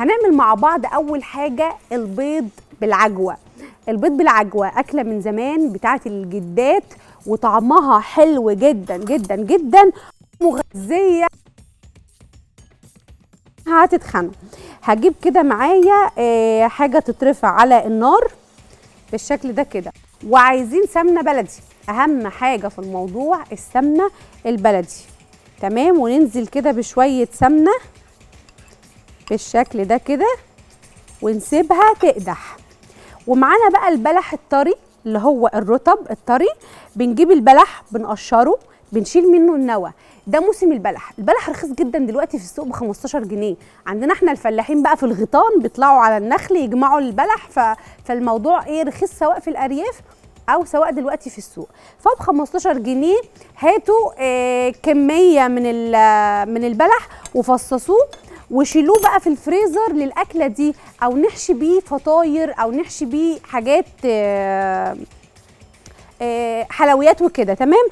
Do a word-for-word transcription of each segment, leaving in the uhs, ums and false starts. هنعمل مع بعض اول حاجه البيض بالعجوه. البيض بالعجوه اكله من زمان بتاعت الجدات، وطعمها حلو جدا جدا جدا، مغذيه. هتتخنوا. هجيب كده معايا آه حاجه تترفع على النار بالشكل ده كده، وعايزين سمنه بلدي، اهم حاجه في الموضوع السمنه البلدي. تمام، وننزل كده بشويه سمنه بالشكل ده كده ونسيبها تقدح. ومعانا بقى البلح الطري اللي هو الرطب الطري، بنجيب البلح بنقشره بنشيل منه النوى. ده موسم البلح، البلح رخيص جدا دلوقتي في السوق ب خمستاشر جنيه. عندنا احنا الفلاحين بقى في الغيطان بيطلعوا على النخل يجمعوا البلح، ف... فالموضوع ايه، رخيص سواء في الارياف او سواء دلوقتي في السوق. فب خمستاشر جنيه هاتوا آه كميه من من البلح وفصصوه وشيلوه بقى في الفريزر للاكله دي، او نحشي بيه فطاير، او نحشي بيه حاجات آه آه حلويات وكده. تمام،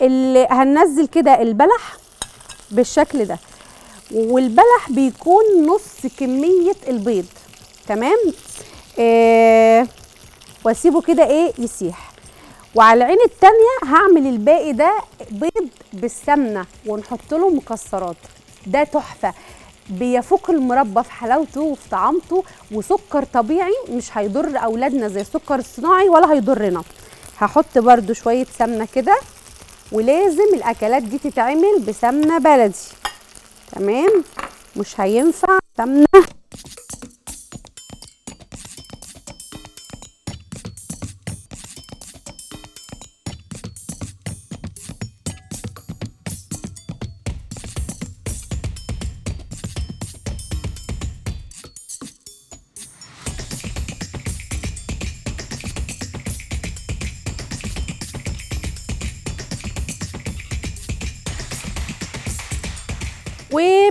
اللي هننزل كده البلح بالشكل ده، والبلح بيكون نص كمية البيض. تمام، آه واسيبه كده ايه يسيح. وعلى العين التانية هعمل الباقي ده بيض بالسمنة ونحط له مكسرات، ده تحفة، بيفك المربى في حلاوته وفي طعامته، وسكر طبيعي مش هيضر اولادنا زي السكر الصناعي ولا هيضرنا. هحط برده شوية سمنة كده، ولازم الاكلات دي تتعمل بسمنه بلدي. تمام، مش هينفع سمنه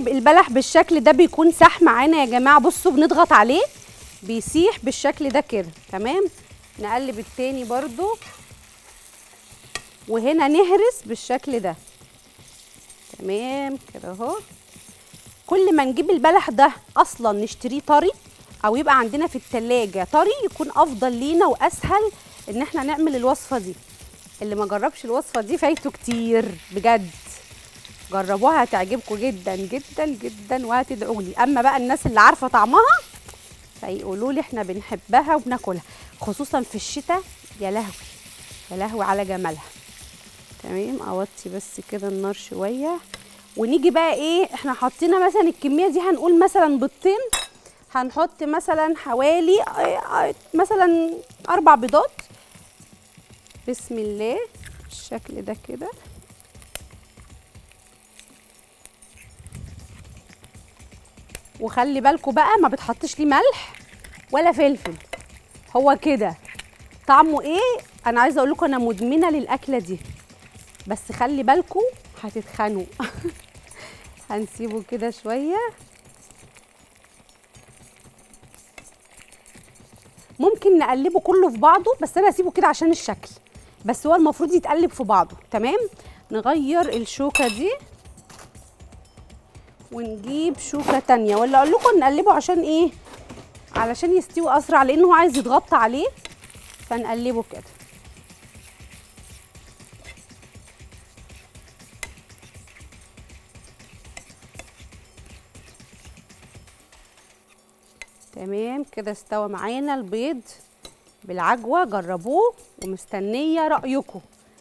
البلح بالشكل ده بيكون ساح معانا يا جماعه. بصوا بنضغط عليه بيسيح بالشكل ده كده. تمام، نقلب التاني برضو، وهنا نهرس بالشكل ده. تمام كده اهو. كل ما نجيب البلح ده اصلا نشتريه طري، او يبقى عندنا في التلاجة طري، يكون افضل لينا واسهل ان احنا نعمل الوصفه دي. اللي ما جربش الوصفه دي فايته كتير بجد، جربوها هتعجبكم جدا جدا جدا وهتدعوا لي. اما بقى الناس اللي عارفه طعمها فيقولوا لي احنا بنحبها وبناكلها، خصوصا في الشتاء. يا لهوي يا لهوي على جمالها. تمام، اوطي بس كده النار شويه، ونيجي بقى ايه، احنا حطينا مثلا الكميه دي، هنقول مثلا بيضتين، هنحط مثلا حوالي مثلا اربع بيضات. بسم الله بالشكل ده كده. وخلي بالكم بقى ما بتحطش ليه ملح ولا فلفل، هو كده طعمه ايه. انا عايزه اقول لكم انا مدمنه للاكله دي، بس خلي بالكم هتتخنوا. هنسيبه كده شويه، ممكن نقلبه كله في بعضه، بس انا هسيبه كده عشان الشكل، بس هو المفروض يتقلب في بعضه. تمام، نغير الشوكه دي ونجيب شوكه تانية، ولا اقول لكم نقلبه عشان ايه، علشان يستوي اسرع، لانه هو عايز يتغطى عليه، فنقلبه كده. تمام كده استوى معانا البيض بالعجوه. جربوه ومستنيه رايكم.